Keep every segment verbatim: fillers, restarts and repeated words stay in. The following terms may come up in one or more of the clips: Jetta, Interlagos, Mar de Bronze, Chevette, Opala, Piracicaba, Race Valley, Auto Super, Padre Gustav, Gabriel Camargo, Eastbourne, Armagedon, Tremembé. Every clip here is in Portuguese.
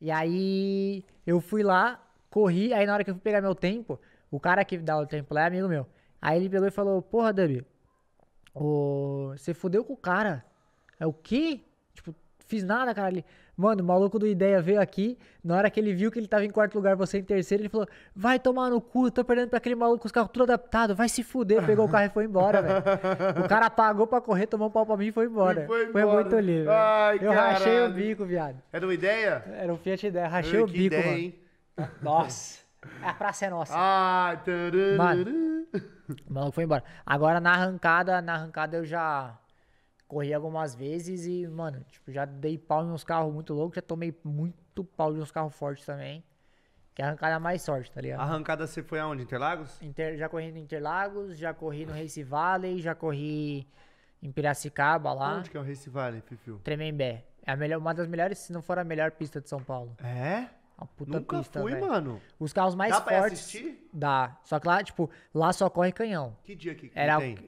E aí eu fui lá, corri, aí na hora que eu fui pegar meu tempo, o cara que dá o tempo lá é amigo meu. Aí ele pegou e falou, porra, Dabi, ô, você fudeu com o cara. É o quê? Tipo, fiz nada, cara. Ele, mano, o maluco do Ideia veio aqui, na hora que ele viu que ele tava em quarto lugar, você em terceiro, ele falou, vai tomar no cu, tô perdendo pra aquele maluco com os carros tudo adaptado, vai se fuder. Pegou o carro e foi embora, velho. O cara pagou pra correr, tomou um pau pra mim e foi embora. E foi embora. Foi muito lindo. Ai, eu caralho. rachei o bico, viado. Era uma Ideia? Era um Fiat Ideia, rachei Ai, o bico, ideia, mano. Hein? Nossa, a praça é nossa. Ai, mano, o maluco foi embora. Agora na arrancada, na arrancada eu já... corri algumas vezes e, mano, tipo, já dei pau em uns carros muito loucos, já tomei muito pau em uns carros fortes também. Que arrancada é mais sorte, tá ligado? Arrancada você foi aonde? Interlagos? Inter, já corri no Interlagos, já corri no Race Valley, já corri em Piracicaba lá. Onde que é o Race Valley, Fifiu? Tremembé. É a melhor, uma das melhores, se não for a melhor pista de São Paulo. É? Uma puta Nunca pista, fui, véio. mano. Os carros mais dá fortes... Dá pra assistir? Dá. Só que lá, tipo, lá só corre canhão. Que dia que, que Era tem? O...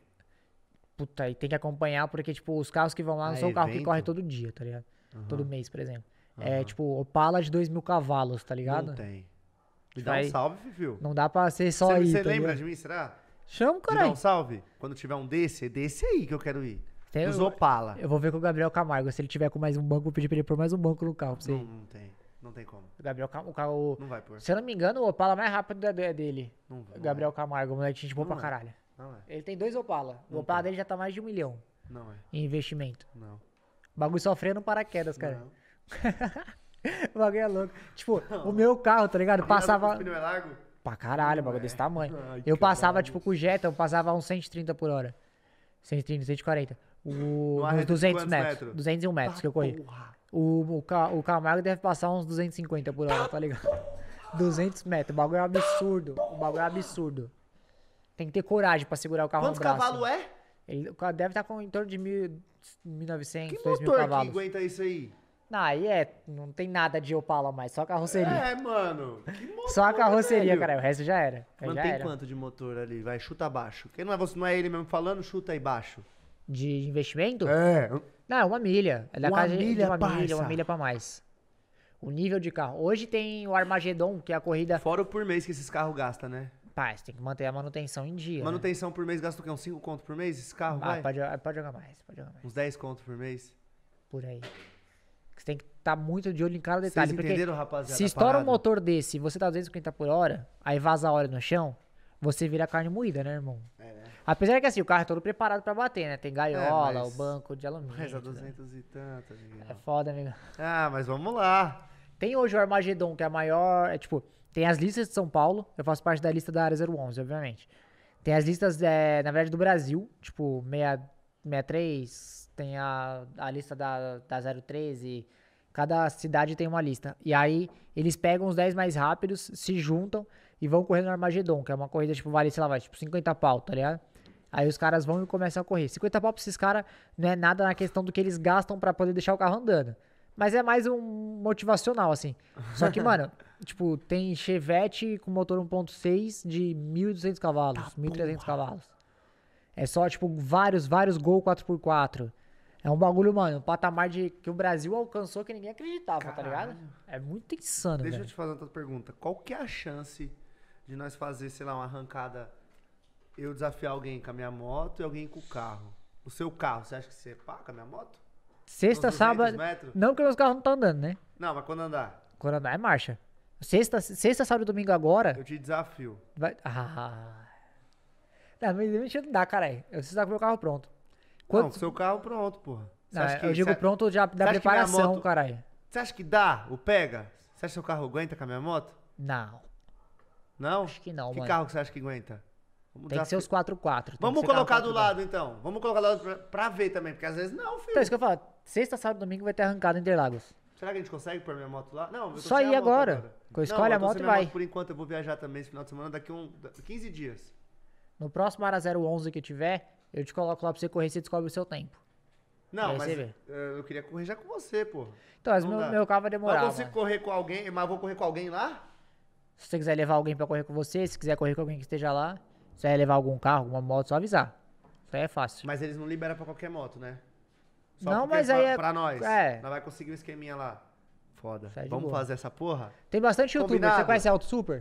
Puta, e tem que acompanhar, porque, tipo, os carros que vão lá não ah, são carros que correm todo dia, tá ligado? Uhum. Todo mês, por exemplo. Uhum. É, tipo, Opala de dois mil cavalos, tá ligado? Não tem. Me dá um salve, Fifiu. Não dá pra ser só aí, Você tá lembra ligado? de mim, será? Chama, caralho. Me dá um salve. Quando tiver um desse, é desse aí que eu quero ir. Tem, Dos Opala. Eu vou ver com o Gabriel Camargo. Se ele tiver com mais um banco, eu vou pedir pra ele pôr mais um banco no carro. Pra você. Não, não tem. Não tem como. O Gabriel Camargo... Carro... Não vai pôr. Se eu não me engano, o Opala mais rápido é dele. Não vai. Gabriel Camargo, moleque, gente boa pra caralho. Não é. Ele tem dois Opala. O Opala dele já tá mais de um milhão. Não é. Em investimento. Não. O bagulho só freia no paraquedas, cara. Não. O bagulho é louco. Tipo, não. o meu carro, tá ligado? Passava... O pneu é largo? Pra caralho, o bagulho é. desse tamanho. Ai, eu passava, caralho. tipo, com o Jetta, eu passava uns cento e trinta por hora. cento e trinta, cento e quarenta. O... Uns duzentos metros. Metro? duzentos e um metros tá que eu corri. O, o, Ca... o Camargo deve passar uns duzentos e cinquenta por hora, tá ligado? duzentos metros. O bagulho é absurdo. O bagulho é absurdo. Tem que ter coragem pra segurar o carro Quantos no braço. Quantos cavalos é? Ele deve estar com em torno de mil e novecentos, dois mil cavalos. Que motor que aguenta isso aí? Não, aí é... Não tem nada de Opala mais, só a carroceria. É, mano. Que motor, só a carroceria, velho. cara. O resto já era. Mano, já tem era. quanto de motor ali? Vai, chuta abaixo. Quem não é você, não é ele mesmo falando, chuta aí baixo. De investimento? É. Não, é uma milha. É da uma casa milha de uma parça. milha, uma milha pra mais. O nível de carro. Hoje tem o Armagedon, que é a corrida... Fora o por mês que esses carros gastam, né? Pai, você tem que manter a manutenção em dia. Manutenção né? por mês gasta o quê? Uns cinco conto por mês? Esse carro ah, vai? Pode, pode jogar mais, pode jogar mais. Uns dez conto por mês? Por aí. Você tem que estar tá muito de olho em cada detalhe. Vocês entenderam, rapaziada? Se estoura um motor desse e você tá duzentos e cinquenta por hora, aí vaza a hora no chão, você vira carne moída, né, irmão? É, né? Apesar que assim, o carro é todo preparado pra bater, né? Tem gaiola, é, mas... o banco de alumínio. Mas a duzentos né? e tanto, amigo. É foda, amigo. Ah, mas vamos lá. Tem hoje o Armagedon, que é a maior... É tipo... Tem as listas de São Paulo, eu faço parte da lista da área zero onze, obviamente. Tem as listas, é, na verdade, do Brasil, tipo seis, seis três, tem a, a lista da, da zero treze, cada cidade tem uma lista. E aí, eles pegam os dez mais rápidos, se juntam e vão correr no Armagedon, que é uma corrida, tipo, vale, sei lá, vai, tipo, cinquenta pau, tá ligado? Aí os caras vão e começam a correr. cinquenta pau pra esses caras não é nada na questão do que eles gastam pra poder deixar o carro andando. Mas é mais um motivacional, assim. Só que, mano... Tipo, tem Chevette com motor um ponto seis de mil e duzentos cavalos, tá mil e trezentos cavalos. É só, tipo, vários, vários Gol quatro por quatro. É um bagulho, mano, um patamar de, que o Brasil alcançou que ninguém acreditava, Caralho. tá ligado? É muito insano, Deixa velho. eu te fazer outra pergunta. Qual que é a chance de nós fazer, sei lá, uma arrancada, eu desafiar alguém com a minha moto e alguém com o carro? O seu carro, você acha que você pá com a minha moto? Sexta, sábado... metros? Não, porque meus carros não estão andando, né? Não, mas quando andar? Quando andar é marcha. Sexta, sexta, sábado e domingo agora... Eu te desafio. Vai... Ah... Não, mas deixa eu dar, caralho. Eu preciso estar com o meu carro pronto. Quanto... Não, seu carro pronto, porra. Não, acha que eu digo cê... pronto já da preparação, moto... caralho. Você acha que dá o pega? Você acha que seu carro aguenta com a minha moto? Não. Não? Acho que não, que mano. Que carro que você acha que aguenta? Vamos tem que ser os quatro por quatro. Vamos colocar do lado, então. Vamos colocar do lado pra, pra ver também, porque às vezes não, filho. Então, é isso que eu falo. Sexta, sábado e domingo vai ter arrancado em Interlagos. Será que a gente consegue pôr minha moto lá? Não, eu tô Só ir agora. agora. Eu escolho Não, eu tô a moto e vai. Moto por enquanto eu vou viajar também esse final de semana, daqui um, quinze dias. No próximo Ara zero onze que tiver, eu te coloco lá pra você correr e você descobre o seu tempo. Não, mas eu queria correr já com você, pô. Então, mas meu, meu carro vai demorar. Mas eu consigo correr com alguém, mas eu vou correr com alguém lá? Se você quiser levar alguém pra correr com você, se quiser correr com alguém que esteja lá, se quiser levar algum carro, alguma moto, só avisar. Isso aí é fácil. Mas eles não liberam pra qualquer moto, né? Só não, mas aí pra, é... pra nós. É. Nós vai conseguir um esqueminha lá. Foda. Vamos boa. fazer essa porra? Tem bastante Combinado. youtuber. Você conhece Auto Super?